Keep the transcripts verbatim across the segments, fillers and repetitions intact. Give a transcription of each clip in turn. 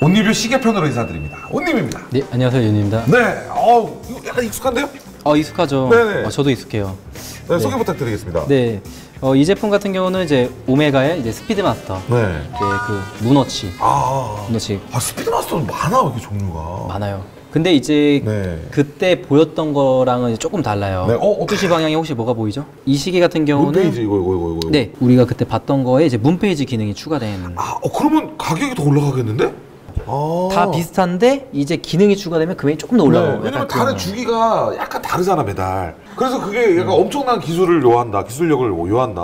온리뷰 시계편으로 인사드립니다. 온님입니다. 네, 안녕하세요, 윤입니다. 네, 어우, 이거 약간 익숙한데요? 어, 익숙하죠. 네네. 어, 저도 익숙해요. 네, 네. 소개 부탁드리겠습니다. 네, 어, 이 제품 같은 경우는 이제 오메가의 이제 스피드마스터, 네, 네, 그 문워치, 아, 문워치. 아, 스피드마스터는 많아, 이렇게 종류가. 많아요. 근데 이제 네. 그때 보였던 거랑은 조금 달라요. 네. 어, 표시 방향이 혹시 뭐가 보이죠? 이 시계 같은 경우는 문페이지 이거 이거 이거 이거. 네, 우리가 그때 봤던 거에 이제 문페이지 기능이 추가되는. 아, 어, 그러면 가격이 더 올라가겠는데? 아. 다 비슷한데 이제 기능이 추가되면 금액이 조금 더 올라가요. 네. 왜냐면 다른 주기가 약간 다르잖아, 매달. 그래서 그게 약간 음. 엄청난 기술을 요한다, 기술력을 요한다.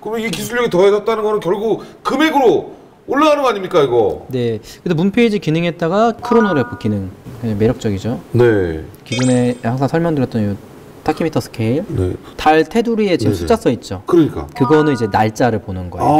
그러면 이 기술력이 더해졌다는 거는 결국 금액으로 올라가는 거 아닙니까, 이거? 네. 근데 문페이지 기능에다가 크로노래프 기능. 매력적이죠. 네. 기존에 항상 설명드렸던 이 타키미터 스케일. 네. 달 테두리에 지금 네네. 숫자 써 있죠. 그러니까. 그거는 이제 날짜를 보는 거예요. 아, 아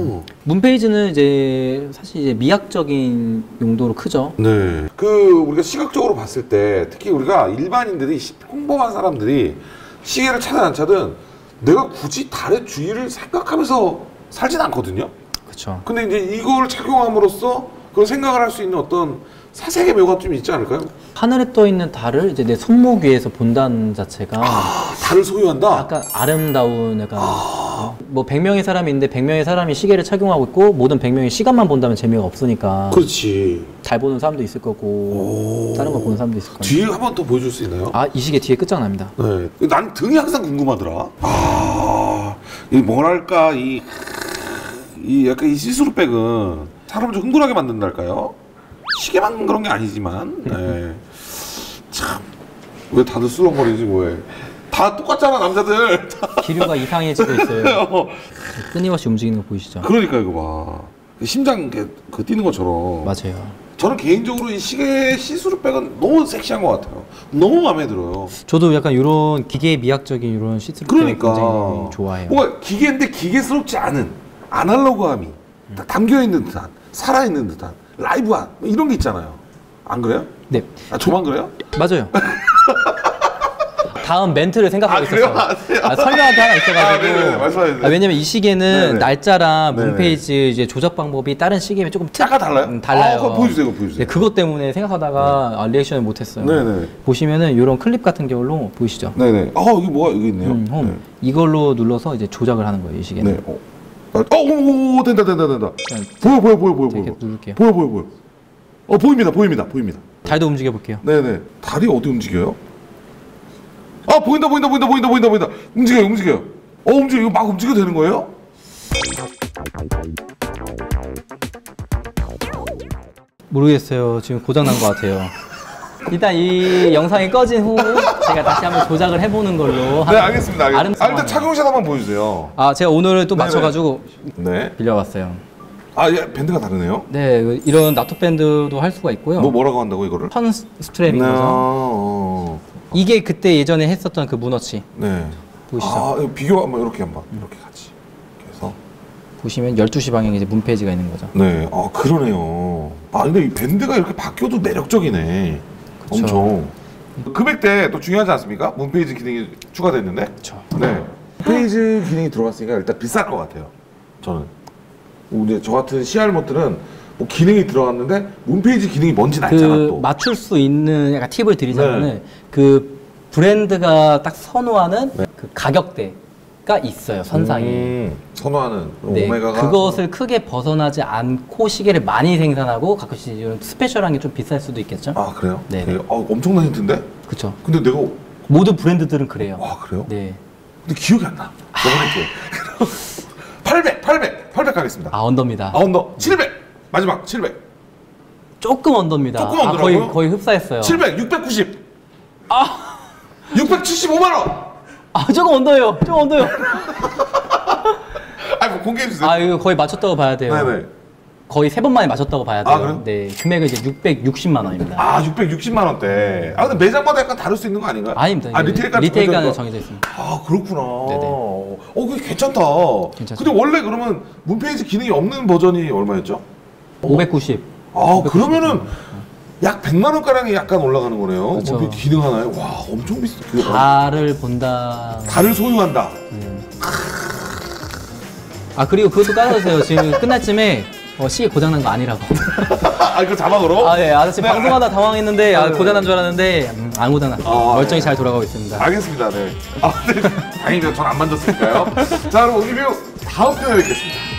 음. 문페이지는 이제 사실 이제 미학적인 용도로 크죠. 네. 그 우리가 시각적으로 봤을 때 특히 우리가 일반인들이 평범한 사람들이 시계를 차든 안 차든 내가 굳이 달의 주위를 생각하면서 살진 않거든요. 그렇죠. 근데 이제 이걸 착용함으로써 그런 생각을 할 수 있는 어떤 사색의 묘가 좀 있지 않을까요? 하늘에 떠 있는 달을 이제 내 손목 위에서 본다는 자체가 아, 달을 소유한다? 약간 아름다운 약간 아... 뭐 백 명의 사람이 있는데 백 명의 사람이 시계를 착용하고 있고 모든 백 명이 시간만 본다면 재미가 없으니까. 그렇지. 달 보는 사람도 있을 거고 오... 다른 거 보는 사람도 있을 거고. 뒤에 한 번 더 보여줄 수 있나요? 아, 이 시계 뒤에 끝장납니다. 네. 난 등이 항상 궁금하더라. 아, 이 뭐랄까 이, 이 약간 이 시스루백은 사람을 좀 흥분하게 만든달까요? 시계만 그런 게 아니지만 네. 참 왜 다들 술렁거리지 뭐해. 다 똑같잖아 남자들. 기류가 이상해지고 있어요. 어. 끊임없이 움직이는 거 보이시죠? 그러니까 이거 봐. 심장 그 뛰는 것처럼. 맞아요. 저는 개인적으로 이 시계 시스루백은 너무 섹시한 것 같아요. 너무 마음에 들어요. 저도 약간 이런 기계의 미학적인 이런 시스루백 그러니까. 굉장히 좋아해요. 뭔가 기계인데 기계스럽지 않은 아날로그함이 음. 담겨있는 듯한 살아있는 듯한 라이브한 이런 게 있잖아요. 안 그래요? 네. 아, 저만 그래요? 맞아요. 다음 멘트를 생각하고 아, 있었어요. 아, 아, 설명한 게 하나 있어가지고. 아, 아, 왜냐면 이 시계는 네네. 날짜랑 문페이지 이제 조작 방법이 다른 시계에 조금 약간 달라요? 음, 달라요. 아, 그거 보여주세요, 그거 보여주세요. 네, 그것 때문에 생각하다가 네. 아, 리액션을 못했어요. 네네. 보시면은 이런 클립 같은 경우로 보이시죠? 네네. 아, 이게 뭐가 여기 있네요. 음, 네. 이걸로 눌러서 이제 조작을 하는 거예요, 이 시계는. 네. 어. 어오오 된다 된다 된다. 보여 보여 보여 보여 보여. 누를게요. 보여 보여 보여. 어 보입니다 보입니다 보입니다. 달도 움직여 볼게요. 네네. 달이 어디 움직여요? 아 보인다 보인다 보인다 보인다 보인다 보인다. 움직여요 움직여요. 어 움직여 이거 막 움직여 되는 거예요? 모르겠어요. 지금 고장 난 것 같아요. 일단 이 영상이 꺼진 후 제가 다시 한번 조작을 해보는 걸로. 네, 알겠습니다. 알겠습니다. 아, 일단 착용샷 한번 보여주세요. 아, 제가 오늘 또 네네. 맞춰가지고 네. 빌려왔어요. 아, 예, 밴드가 다르네요? 네, 이런 나토 밴드도 할 수가 있고요. 뭐 뭐라고 한다고 이거를? 턴 스트랩인 거죠. 어... 이게 그때 예전에 했었던 그 문어치. 네. 보이시죠? 아, 비교 한번 이렇게 한번 이렇게 같이. 그래서 보시면 열두 시 방향에 이제 문페이지가 있는 거죠. 네, 아 그러네요. 아, 근데 이 밴드가 이렇게 바뀌어도 매력적이네. 그쵸. 엄청. 금액대 또 중요하지 않습니까? 문페이지 기능이 추가됐는데. 그렇죠. 네. 페이지 기능이 들어갔으니까 일단 비쌀 것 같아요. 저는. 이제 저 같은 씨알못들은 뭐 기능이 들어갔는데 문페이지 기능이 뭔지는 그 알잖아 또. 맞출 수 있는 약간 팁을 드리자면은 네. 그 브랜드가 딱 선호하는 네. 그 가격대가 있어요. 선상이. 음, 선호하는 네. 오메가가. 그것을 크게 벗어나지 않고 시계를 많이 생산하고 가끔씩 스페셜한 게 좀 비쌀 수도 있겠죠. 아 그래요? 네. 네. 아, 엄청난 힌트인데? 그렇죠. 근데 내가 모든 브랜드들은 그래요. 아 그래요? 네. 근데 기억이 안 나. 내가 할게. 팔백, 팔백, 팔백 가겠습니다. 아 언더입니다. 아 언더. 칠백. 마지막 칠백. 조금 언더입니다. 조금 언더라고요? 아, 거의 거의 흡사했어요. 칠백, 육백구십. 아. 육백칠십오만 원. 아 조금 언더예요. 조금 언더요. 아 뭐 공개해 주세요. 아 이거 거의 맞췄다고 봐야 돼요. 네네. 거의 세 번 만에 맞췄다고 봐야 돼요. 아, 그래요? 네. 금액은 이제 육백육십만 원입니다. 아, 육백육십만 원대. 아, 근데 매장마다 약간 다를 수 있는 거 아닌가요? 아닙니다. 아, 리테일까지 리테일까지 정해져 있습니다. 아, 그렇구나. 네네. 어, 그게 괜찮다. 괜찮죠. 근데 원래 그러면 문페이지 기능이 없는 버전이 얼마였죠? 오백구십. 아, 오백구십. 그러면은 약 백만 원가량이 약간 올라가는 거네요. 그렇죠. 문페이지 기능 하나에. 와, 엄청 비싸. 달을 본다. 달을 소유한다. 음. 아, 그리고 그것도 까주세요. 지금 끝날 쯤에 어, 시계 고장난 거 아니라고. 아, 이거 자막으로? 아, 예. 아저씨 네, 방송하다 당황했는데, 아, 네, 고장난 줄 알았는데, 음, 안 고장났어. 아, 멀쩡히 네. 잘 돌아가고 있습니다. 알겠습니다. 네. 아, 네. 다행히 전 안 만졌으니까요. 자, 그럼 오늘 다음 편에 뵙겠습니다.